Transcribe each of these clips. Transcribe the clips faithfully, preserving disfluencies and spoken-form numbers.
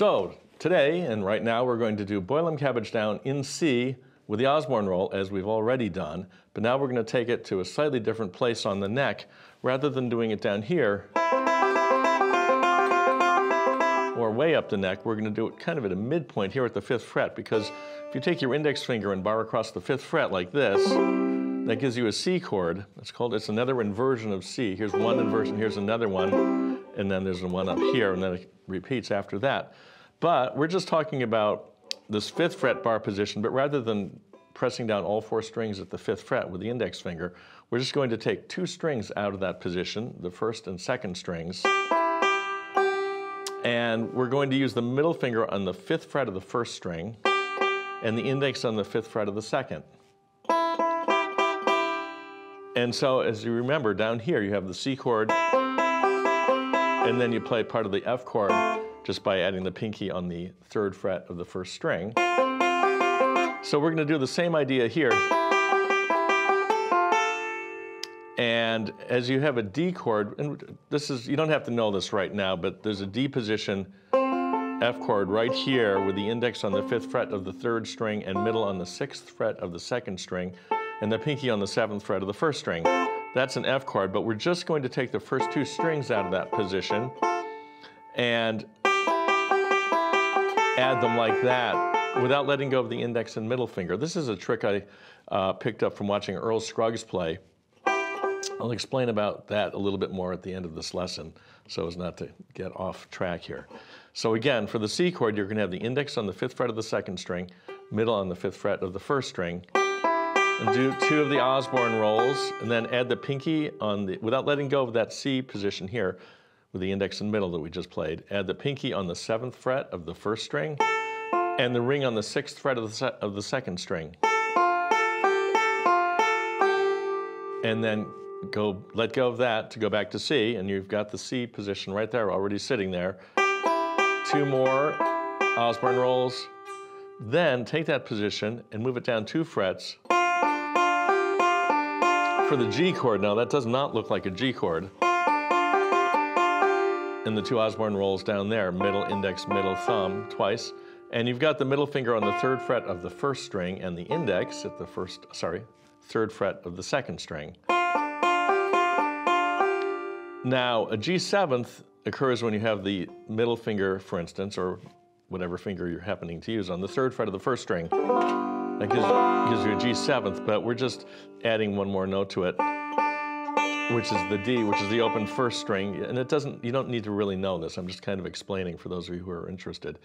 So today and right now we're going to do Boil Them Cabbage Down in C with the Osborne Roll, as we've already done, but now we're going to take it to a slightly different place on the neck. Rather than doing it down here or way up the neck, we're going to do it kind of at a midpoint here at the fifth fret, because if you take your index finger and bar across the fifth fret like this, that gives you a C chord. It's called, it's another inversion of C. Here's one inversion, here's another one, and then there's one up here, and then it repeats after that. But we're just talking about this fifth fret bar position, but rather than pressing down all four strings at the fifth fret with the index finger, we're just going to take two strings out of that position, the first and second strings, and we're going to use the middle finger on the fifth fret of the first string and the index on the fifth fret of the second. And so, as you remember, down here you have the C chord, and then you play part of the F chord just by adding the pinky on the third fret of the first string. So we're going to do the same idea here. And as you have a D chord, and this is, you don't have to know this right now, but there's a D position, F chord right here with the index on the fifth fret of the third string and middle on the sixth fret of the second string, and the pinky on the seventh fret of the first string. That's an F chord, but we're just going to take the first two strings out of that position and add them like that without letting go of the index and middle finger. This is a trick I uh, picked up from watching Earl Scruggs play. I'll explain about that a little bit more at the end of this lesson so as not to get off track here. So again, for the C chord, you're going to have the index on the fifth fret of the second string, middle on the fifth fret of the first string, and do two of the Osborne rolls, and then add the pinky on the, without letting go of that C position here, with the index and middle that we just played, add the pinky on the seventh fret of the first string and the ring on the sixth fret of the, se of the second string. And then go, let go of that to go back to C, and you've got the C position right there, already sitting there. Two more Osborne rolls. Then take that position and move it down two frets for the G chord. Now that does not look like a G chord. And the two Osborne rolls down there, middle, index, middle, thumb, twice. And you've got the middle finger on the third fret of the first string and the index at the first, sorry, third fret of the second string. Now, a G seventh occurs when you have the middle finger, for instance, or whatever finger you're happening to use on the third fret of the first string. That gives, gives you a G seventh, but we're just adding one more note to it, which is the D, which is the open first string. And it doesn't, you don't need to really know this. I'm just kind of explaining for those of you who are interested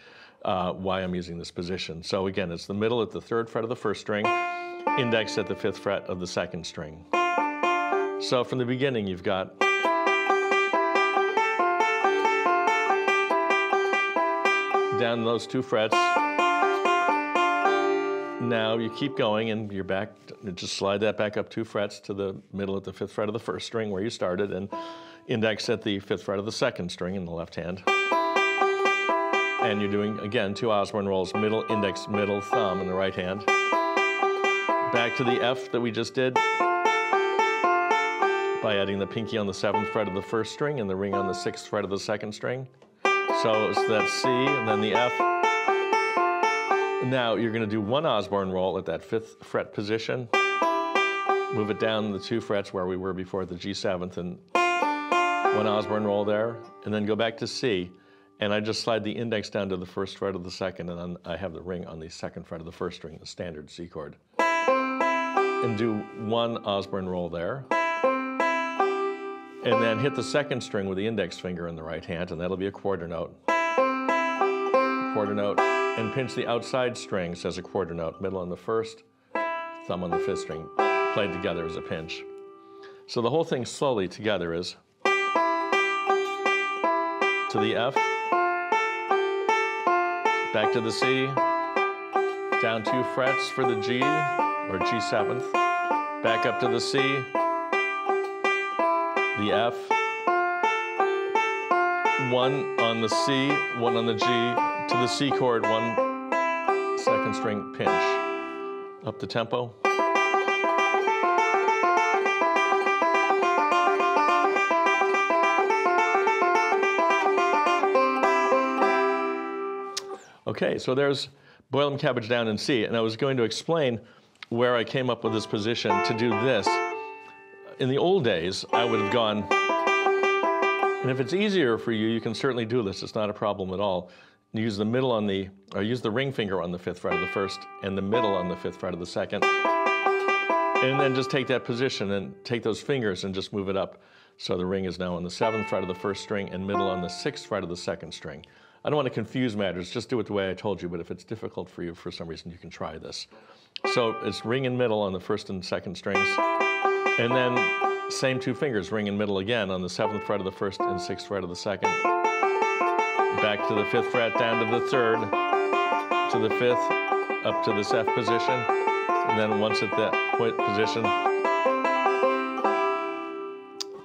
uh, why I'm using this position. So again, it's the middle at the third fret of the first string, index at the fifth fret of the second string. So from the beginning, you've got down those two frets. Now you keep going and you're back, just slide that back up two frets to the middle at the fifth fret of the first string where you started, and index at the fifth fret of the second string in the left hand. And you're doing, again, two Osborne rolls, middle, index, middle, thumb in the right hand. Back to the F that we just did by adding the pinky on the seventh fret of the first string and the ring on the sixth fret of the second string. So it's that C and then the F. Now you're going to do one Osborne roll at that fifth fret position, move it down the two frets where we were before, the G seventh, and one Osborne roll there, and then go back to C, and I just slide the index down to the first fret of the second, and then I have the ring on the second fret of the first string, the standard C chord, and do one Osborne roll there, and then hit the second string with the index finger in the right hand, and that'll be a quarter note, quarter note, and pinch the outside strings as a quarter note, middle on the first, thumb on the fifth string, played together as a pinch. So the whole thing slowly together is to the F, back to the C, down two frets for the G, or G seventh, back up to the C, the F, one on the C, one on the G, to the C chord, one second string pinch. Up the tempo. Okay, so there's Boil Them Cabbage Down in C, and I was going to explain where I came up with this position to do this. In the old days, I would have gone, and if it's easier for you, you can certainly do this, it's not a problem at all. You use the middle on the, or use the ring finger on the fifth fret of the first, and the middle on the fifth fret of the second. And then just take that position and take those fingers and just move it up. So the ring is now on the seventh fret of the first string and middle on the sixth fret of the second string. I don't want to confuse matters, just do it the way I told you, but if it's difficult for you for some reason, you can try this. So it's ring and middle on the first and second strings, and then same two fingers, ring and middle again on the seventh fret of the first and sixth fret of the second. Back to the fifth fret, down to the third, to the fifth, up to this F position, and then once at that point position.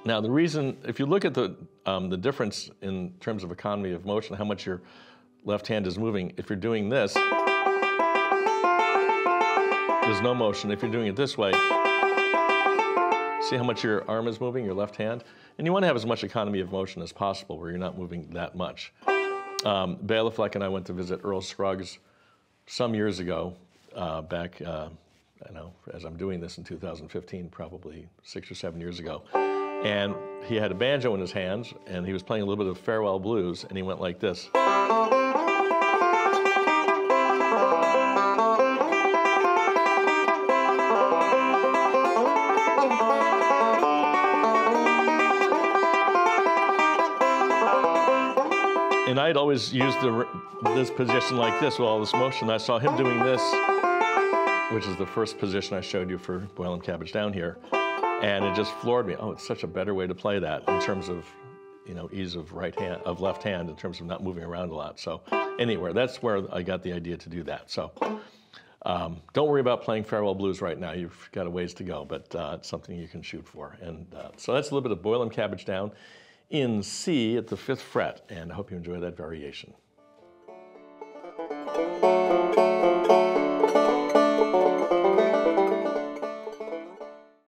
Now the reason, if you look at the, um, the difference in terms of economy of motion, how much your left hand is moving, if you're doing this, there's no motion. If you're doing it this way, see how much your arm is moving, your left hand? And you want to have as much economy of motion as possible where you're not moving that much. Um, Bela Fleck and I went to visit Earl Scruggs some years ago, uh, back, uh, I don't know, as I'm doing this in two thousand fifteen, probably six or seven years ago. And he had a banjo in his hands, and he was playing a little bit of Farewell Blues, and he went like this. And I'd always used the, this position like this with all this motion. I saw him doing this, which is the first position I showed you for Boil Them Cabbage Down here. And it just floored me. Oh, it's such a better way to play that in terms of, you know, ease of right hand, of left hand, in terms of not moving around a lot. So anywhere, that's where I got the idea to do that. So um, don't worry about playing Farewell Blues right now. You've got a ways to go, but uh, it's something you can shoot for. And uh, so that's a little bit of Boil Them Cabbage Down in C at the fifth fret. And I hope you enjoy that variation.